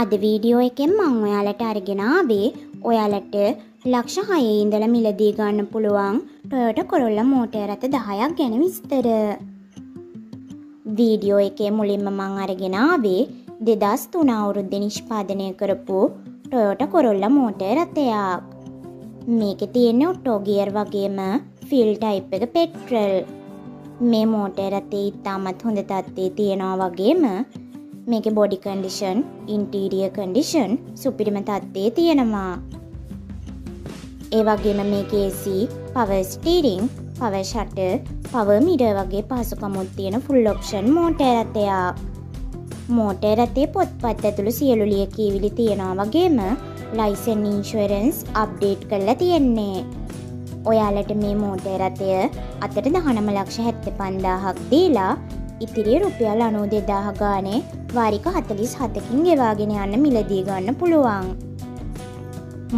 අද වීඩියෝ එකෙන් මම ඔයාලට අරගෙන ආවේ ඔයාලට ලක්ෂ 6 ඉඳලා මිලදී ගන්න පුළුවන් Toyota Corolla මෝටර් රථ 10ක් ගැන විස්තර. වීඩියෝ එකේ මුලින්ම මම අරගෙන ආවේ 2003 අවුරුද්දේ නිෂ්පාදනය කරපු Toyota Corolla මෝටර් රථයක්. මේකේ තියෙන ඔටෝ ගියර් වගේම fuel type එක පෙට්‍රල්. මේ මෝටර් රථයේ ඉතාමත් හොඳ තත්ත්වයේ තියෙනවා වගේම මේක body condition, interior condition සුපිරිම තත්ත්වයේ තියෙනවා. ඒ වගේම මේකේ AC, power steering, power shutter, power mirror වගේ පහසුකම්ත් තියෙන full option motor රථයක්. motor රථයේ පොත්පත් ඇතුළු සියලු ලියකියවිලි තියෙනවා වගේම license insurance update කරලා තියෙන්නේ. ඔයාලට මේ motor රථය අතට 19,75,000ක් දීලා ඉතිරි රුපියල් 92,000 ගානේ වාරික 47කින් ගෙවාගෙන යන්න මිලදී ගන්න පුළුවන්.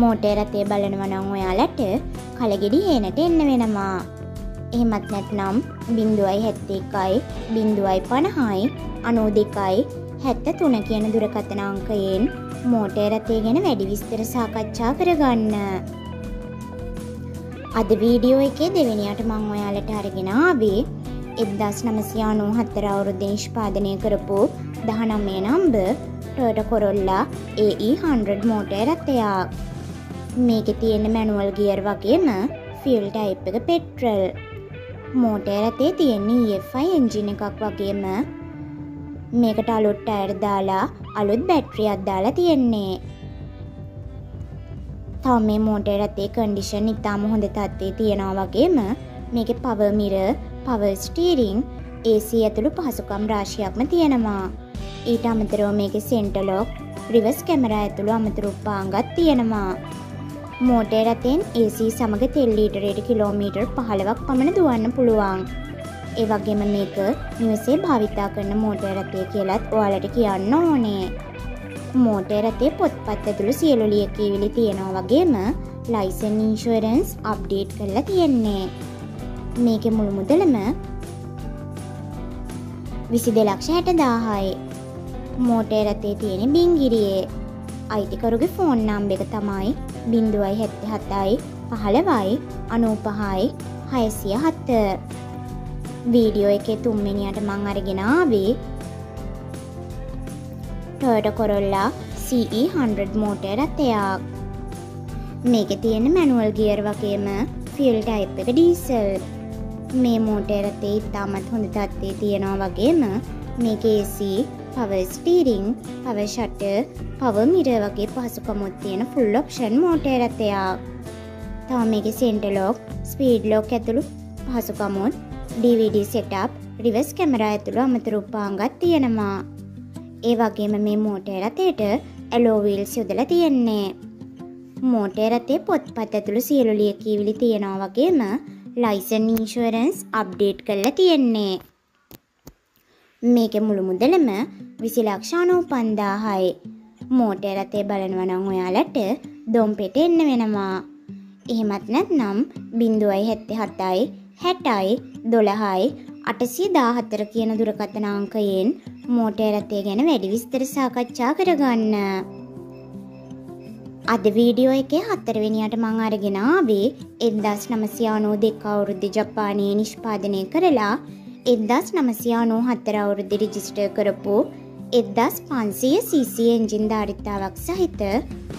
මෝටර් රථය බලනවා නම් ඔයාලට කලගෙඩි හේනට එන්න වෙනවා. එහෙමත් නැත්නම් 071 050 92 73 කියන දුරකථන අංකයෙන් මෝටර් රථය ගැන වැඩි විස්තර සාකච්ඡා කරගන්න. අද වීඩියෝ එකේ දෙවෙනියට මම ඔයාලට අරගෙන ආවේ 1994 අවුරුද්දේ නිෂ්පාදනය කරපු 19 number Toyota Corolla AE100 motor රථයක්. මේකේ තියෙන මැනුවල් ගියර් වගේම fuel type එක පෙට්‍රල්. මෝටර් රථේ තියෙන EFI එන්ජින් එකක් වගේම මේකට අලුත් ටයර් දාලා අලුත් බැටරියක් දාලා තියෙන්නේ. තව මේ මෝටර් රථේ කන්ඩිෂන් ඉතාම හොඳ තත්ත්වයේ තියෙනවා වගේම මේකේ power mirror power steering AC ඇතුළු පහසුකම් රාශියක්ම තියෙනවා. ඊට අමතරව මේකේ center lock reverse camera ඇතුළු අමතර උපාංගත් තියෙනවා. මෝටර් රථෙන් AC සමග තෙල් ලීටරයට කිලෝමීටර් 15ක් පමණ දුවන්න පුළුවන්. ඒ වගේම මේක නිවසේ භාවිතා කරන මෝටර් රථය කියලාත් ඔයාලට කියන්න ඕනේ. මෝටර් රථේ පොත්පත් ඇතුළු සියලු ලියකියවිලි තියෙනවා වගේම license insurance update කරලා තියෙන්නේ. මේකේ මුළු මුදලම 22,60,000යි. මෝටර් රථයේ තියෙන බින්ගිරියේ අයිතිකරුගේ ෆෝන් නම්බර එක තමයි 077යි 15යි 95යි 607. වීඩියෝ එකේ තුන්වෙනියට මම අරගෙන ආවේ Toyota Corolla CE100 මෝටර් රථයක්. මේකේ තියෙන මැනුවල් ගියර් වගේම fuel type එක ඩීසල්. මේ මෝටර් රථයේ ඉතාමත් හොඳ තත්ත්වයේ තියෙනවා වගේම මේකේ AC, power steering, power shutter, power mirror වගේ පහසුකම්ත් තියෙන full option මෝටර් රථයක්. තව මේකේ center lock, speed lock ඇතුළු පහසුකම්ත් DVD setup, reverse camera ඇතුළු අමතර උපාංගත් තියෙනවා. ඒ වගේම මේ මෝටර් රථයට alloy wheels යොදලා තියෙන්නේ. මෝටර් රථයේ පොත්පත් ඇතුළු සියලු ලියකියවිලි තියෙනවා වගේම ලයිසන් ඉන්ෂුරන්ස් අප්ඩේට් කරලා තියෙන්නේ. මේකේ මුළු මුදලම 20,95,000යි. මෝටර් රථය බලනවා නම් ඔයාලට දොම්පෙට එන්න වෙනවා. එහෙමත් නැත්නම් 077යි 60යි 12යි 814 කියන දුරකථන අංකයෙන් මෝටර් රථය ගැන වැඩි විස්තර සාකච්ඡා කරගන්න. අද වීඩියෝ එකේ හතරවෙනියට මම අරගෙන ආවේ 1992 අවුරුද්දේ ජපානයේ නිෂ්පාදනය කරලා 1994 අවුරුද්දේ රෙජිස්ටර් කරපු 1500 cc එන්ජින් ධාරිතාවක් සහිත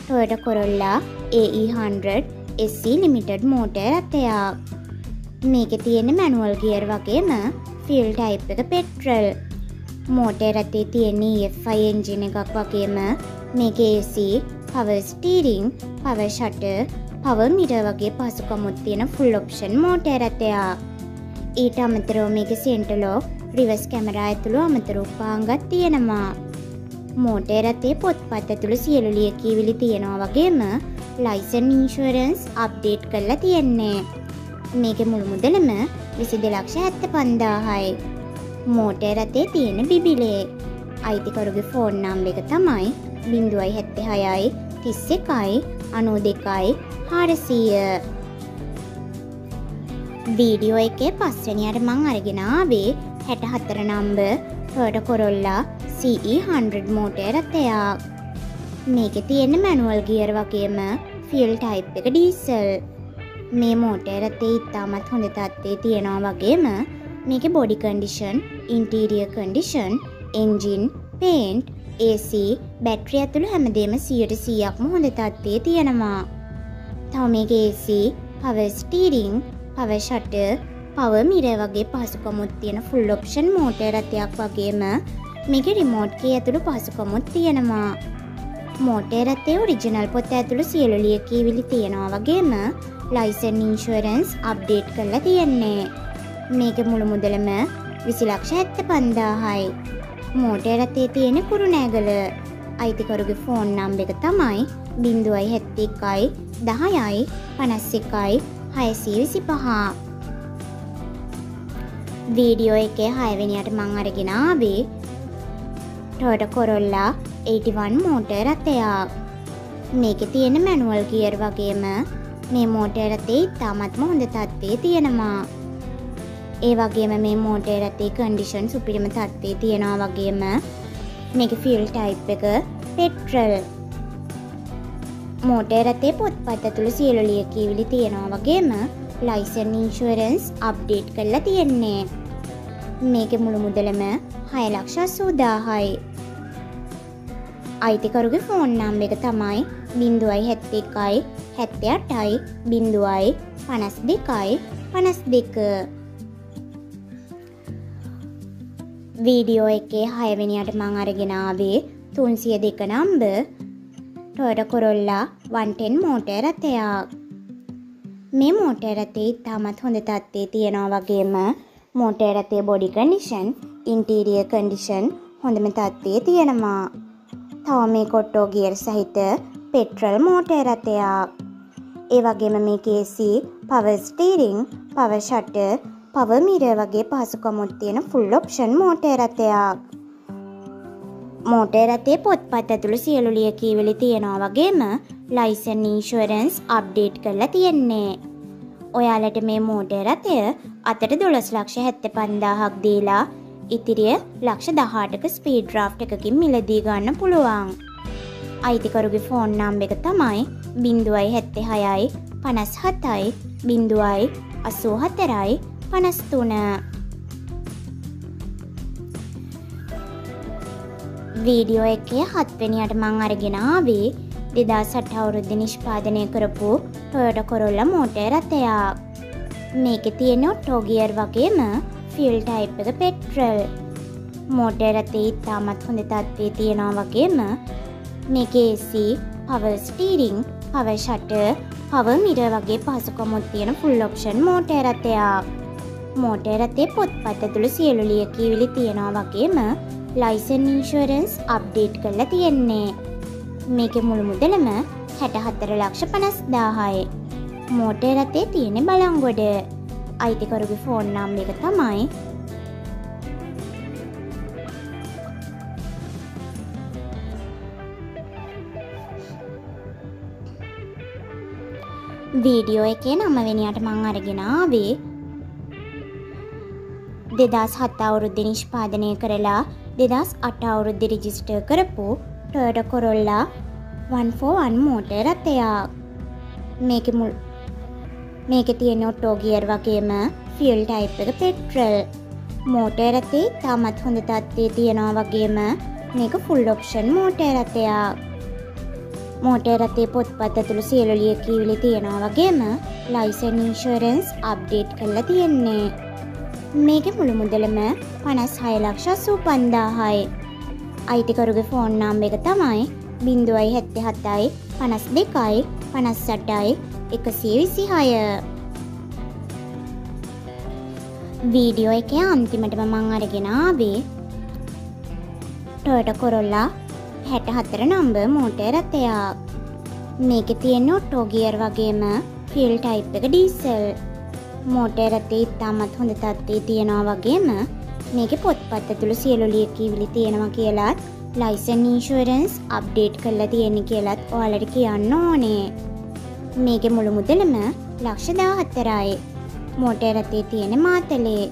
Toyota Corolla AE100 SC Limited motor රථයක්. මේකේ තියෙන මැනුවල් ගියර් වගේම fuel type එක පෙට්‍රල්. මෝටර් රථයේ තියෙන EFI එන්ජින් එකක් වගේම මේකේ AC, power steering, power shutter, power mirror වගේ පහසුකම්ත් තියෙන full option මෝටර් රථයක්. ඊට අමතරව මේකේ center lock, reverse camera ඇතුළු අමතර උපාංගත් තියෙනවා. මෝටර් රථයේ පොත්පත් ඇතුළු සියලු ලියකියවිලි තියෙනවා වගේම license insurance update කරලා තියෙන්නේ. මේකේ මුළු මුදලම 22,75,000යි. මෝටර් රථයේ තියෙන බිබිලේ අයිතිකරුගේ ෆෝන් නම්බර එක තමයි 076යි 31යි 92යි 400. වීඩියෝ එකේ පස්වෙනියට මම අරගෙන ආවේ 64 number Toyota Corolla CE100 motor රථයක්. මේකේ තියෙන manual gear වගේම fuel type එක diesel. මේ motor එකේ ඉතාමත් හොඳ තත්ත්වයේ තියෙනවා වගේම මේකේ body condition, interior condition, engine, paint, AC, battery ඇතුළු හැමදේම 100%ක්ම හොඳ තත්ත්වයේ තියෙනවා. තව මේකේ AC, power steering, power shutter, power mirror වගේ පහසුකම්ත් තියෙන full option motor එකක් වගේම මේකේ remote key ඇතුළු පහසුකම්ත් තියෙනවා. Motor at the original potato cieloli kiviliana vagema, license insurance, update kalatiane. Make a mulumudelame, Visilakshat the panda high. Motor at the tiene kurunagala. I think a phone number tamai, Binduai hetikai, Dahayai, Panasikai, High Sivisipaha. Video eke high vinyat mangaraginabi. Toyota Corolla 81 motor එකක්. මේකේ තියෙන manual gear වගේම මේ motor එකේ ඉතාමත්ම හොඳ තත්ත්වයේ තියෙනවා. ඒ වගේම මේ motor එකේ condition සුපිරිම තත්ත්වයේ තියෙනවා වගේම මේකේ fuel type එක petrol. motor එකේ පොත්පත් ඇතුළු සියලු ලියකියවිලි තියෙනවා වගේම license insurance update කරලා තියෙන්නේ. මේකේ මුළු මුදලම 6,80,000යි. අයිතිකරුගේ ෆෝන් නම්බර එක තමයි 071 78 052 52. වීඩියෝ එකේ 6 වෙනියට මම අරගෙන ආවේ 302 නම්බර් Toyota Corolla 110 motor එකක්. මේ motor එකේ තාමත් හොඳ තත්ත්වයේ තියෙනවා වගේම motor එකේ body condition, interior condition හොඳම තත්ත්වයේ තියෙනවා. තව මේක ඔටෝ ගියර් සහිත පෙට්‍රල් මෝටර එකක්. ඒ වගේම මේකේ AC, power steering, power shutter, power mirror වගේ පහසුකම් තියෙන full option මෝටර එකක්. මෝටර එකේ පොත්පත් ඇතුළු සියලු ලියකියවිලි තියෙනවා වගේම license insurance update කරලා තියෙන්නේ. ඔයාලට මේ මෝටර එකේ අතට 12,75,000ක් දීලා ඉතිරිය 118ක ස්පීඩ් ඩ්‍රාෆ්ට් එකකින් මිලදී ගන්න පුළුවන්. අයිතිකරුගේ ෆෝන් නම්බර එක තමයි 076යි 57යි 084යි 53. වීඩියෝ එකේ 7 වෙනියට මම අරගෙන ආවේ 2008 අවුරුද්දේ නිෂ්පාදනය කරපු Toyota Corolla motor එකක්. මේකේ තියෙන ඔටෝ ගියර් වගේම fuel type එක petrol. motor එකේ ඉතාමත් හොඳ තත්ත්වයේ තියෙනවා වගේම මේකේ AC, power steering, power shutter, power mirror වගේ පහසුකම් තියෙන full option motor එකක්. motor එකේ පොත්පත් ඇතුළු සියලු ලියකියවිලි තියෙනවා වගේම license insurance update කරලා තියෙන්නේ. මේකේ මුළු මුදලම 64,50,000යි. motor එකේ තියෙන බලංගොඩ අයිතිකරුගේ ෆෝන් නම් එක තමයි 9 වෙනියට මම අරගෙන ආවේ 2007 අවුරුද්දේ නිෂ්පාදනය කරලා 2008 අවුරුද්දේ රෙජිස්ටර් කරපු Toyota Corolla 141 motor එකක්. මේකේ තියෙන ඔටෝ ගියර් වගේම fuel type එක petrol. motor එකේ තාමත් හොඳ තත්ත්වයේ තියෙනවා වගේම මේක full option motor එකක්. motor එකේ පොත්පත් ඇතුළු සියලු ලියකියවිලි තියෙනවා වගේම license insurance update කරලා තියෙන්නේ. මේකේ මුළු මුදලම 56,85,000යි. අයිතිකරුගේ ෆෝන් නම්බර එක තමයි 077යි 52යි 58යි 126. වීඩියෝ එකේ අන්තිමටම මම අරගෙන ආවේ Toyota Corolla 64 නම්බර් motor එකක්. මේකේ තියෙන ඔටෝ ගියර් වගේම fuel type එක diesel. motor එකේ ඉතාමත් හොඳ තත්ත්වයේ තියෙනවා වගේම මේකේ පොත්පත් ඇතුළු සියලු ලියකියවිලි තියෙනවා කියලාත් license insurance update කරලා තියෙන්නේ කියලාත් ඔයාලට කියන්න ඕනේ. මේකේ මුළු මුදලම 114යි. motor එකේ තියෙන මාතලේ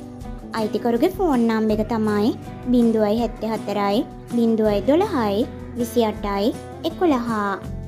අයිතිකරුගේ ෆෝන් නම්බර එක තමයි 074යි 012යි 28 11